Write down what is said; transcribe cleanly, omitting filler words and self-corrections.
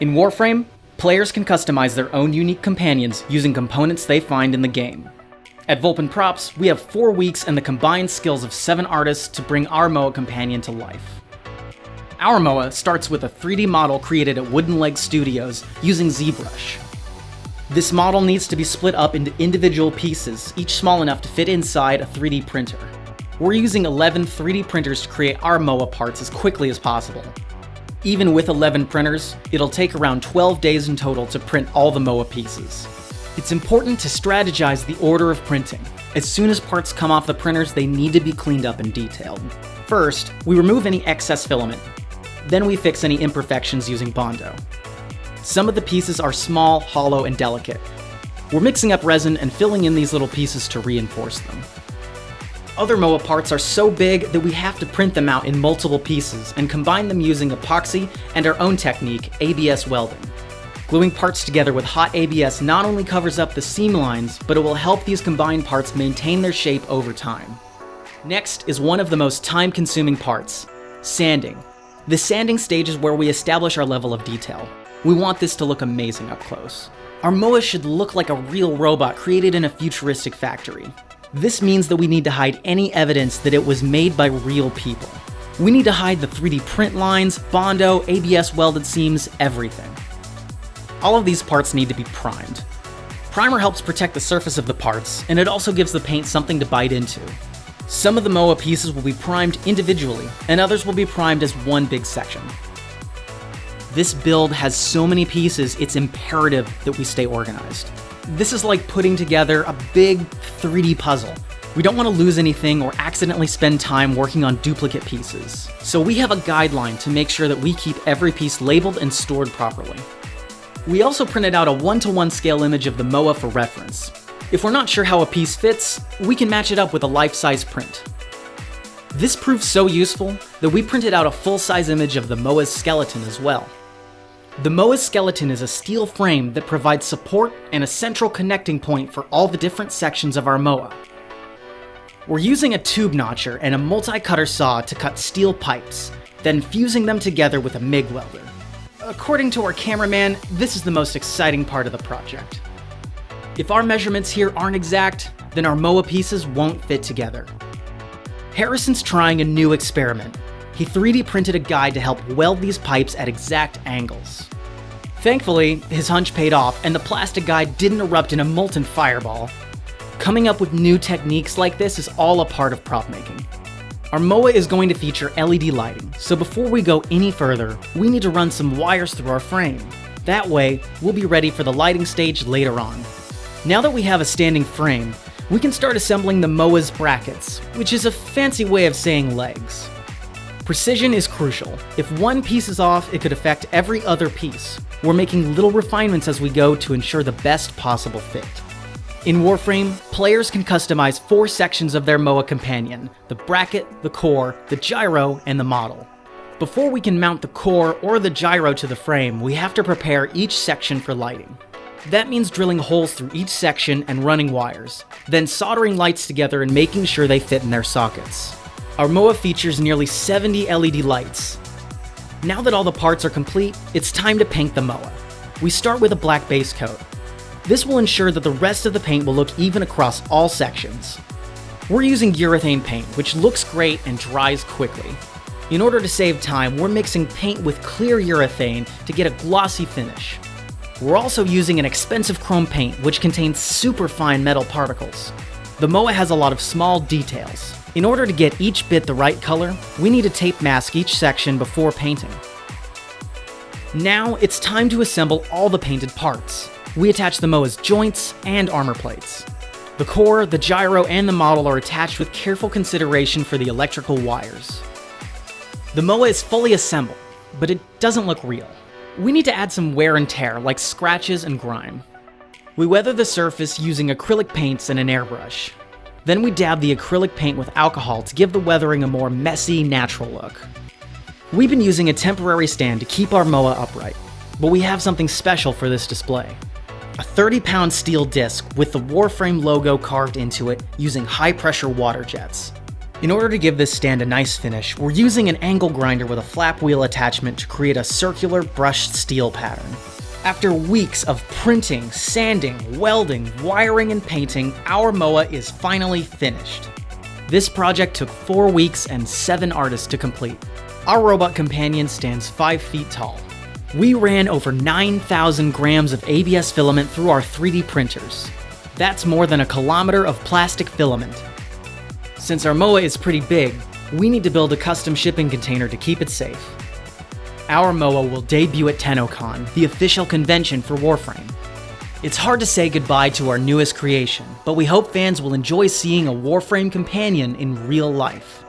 In Warframe, players can customize their own unique companions using components they find in the game. At Volpin Props, we have 4 weeks and the combined skills of 7 artists to bring our MOA companion to life. Our MOA starts with a 3D model created at Wooden Leg Studios using ZBrush. This model needs to be split up into individual pieces, each small enough to fit inside a 3D printer. We're using 11 3D printers to create our MOA parts as quickly as possible. Even with 11 printers, it'll take around 12 days in total to print all the MOA pieces. It's important to strategize the order of printing. As soon as parts come off the printers, they need to be cleaned up and detailed. First, we remove any excess filament. Then we fix any imperfections using Bondo. Some of the pieces are small, hollow, and delicate. We're mixing up resin and filling in these little pieces to reinforce them. Other MOA parts are so big that we have to print them out in multiple pieces and combine them using epoxy and our own technique, ABS welding. Gluing parts together with hot ABS not only covers up the seam lines, but it will help these combined parts maintain their shape over time. Next is one of the most time-consuming parts, sanding. The sanding stage is where we establish our level of detail. We want this to look amazing up close. Our MOA should look like a real robot created in a futuristic factory. This means that we need to hide any evidence that it was made by real people. We need to hide the 3D print lines, Bondo, ABS welded seams, everything. All of these parts need to be primed. Primer helps protect the surface of the parts, and it also gives the paint something to bite into. Some of the MOA pieces will be primed individually, and others will be primed as one big section. This build has so many pieces, it's imperative that we stay organized. This is like putting together a big 3D puzzle. We don't want to lose anything or accidentally spend time working on duplicate pieces. So we have a guideline to make sure that we keep every piece labeled and stored properly. We also printed out a 1:1 scale image of the MOA for reference. If we're not sure how a piece fits, we can match it up with a life-size print. This proved so useful that we printed out a full-size image of the MOA's skeleton as well. The MOA's skeleton is a steel frame that provides support and a central connecting point for all the different sections of our MOA. We're using a tube notcher and a multi-cutter saw to cut steel pipes, then fusing them together with a MIG welder. According to our cameraman, this is the most exciting part of the project. If our measurements here aren't exact, then our MOA pieces won't fit together. Harrison's trying a new experiment. He 3D printed a guide to help weld these pipes at exact angles. Thankfully, his hunch paid off and the plastic guide didn't erupt in a molten fireball. Coming up with new techniques like this is all a part of prop making. Our MOA is going to feature LED lighting, so before we go any further, we need to run some wires through our frame. That way, we'll be ready for the lighting stage later on. Now that we have a standing frame, we can start assembling the MOA's brackets, which is a fancy way of saying legs. Precision is crucial. If one piece is off, it could affect every other piece. We're making little refinements as we go to ensure the best possible fit. In Warframe, players can customize 4 sections of their MOA companion: the bracket, the core, the gyro, and the model. Before we can mount the core or the gyro to the frame, we have to prepare each section for lighting. That means drilling holes through each section and running wires, then soldering lights together and making sure they fit in their sockets. Our MOA features nearly 70 LED lights. Now that all the parts are complete, it's time to paint the MOA. We start with a black base coat. This will ensure that the rest of the paint will look even across all sections. We're using urethane paint, which looks great and dries quickly. In order to save time, we're mixing paint with clear urethane to get a glossy finish. We're also using an expensive chrome paint, which contains super fine metal particles. The MOA has a lot of small details. In order to get each bit the right color, we need to tape mask each section before painting. Now it's time to assemble all the painted parts. We attach the MOA's joints and armor plates. The core, the gyro, and the model are attached with careful consideration for the electrical wires. The MOA is fully assembled, but it doesn't look real. We need to add some wear and tear, like scratches and grime. We weather the surface using acrylic paints and an airbrush. Then we dab the acrylic paint with alcohol to give the weathering a more messy, natural look. We've been using a temporary stand to keep our MOA upright, but we have something special for this display. A 30-pound steel disc with the Warframe logo carved into it using high-pressure water jets. In order to give this stand a nice finish, we're using an angle grinder with a flap wheel attachment to create a circular brushed steel pattern. After weeks of printing, sanding, welding, wiring, and painting, our MOA is finally finished. This project took 4 weeks and 7 artists to complete. Our robot companion stands 5 feet tall. We ran over 9,000 grams of ABS filament through our 3D printers. That's more than a kilometer of plastic filament. Since our MOA is pretty big, we need to build a custom shipping container to keep it safe. Our MOA will debut at TennoCon, the official convention for Warframe. It's hard to say goodbye to our newest creation, but we hope fans will enjoy seeing a Warframe companion in real life.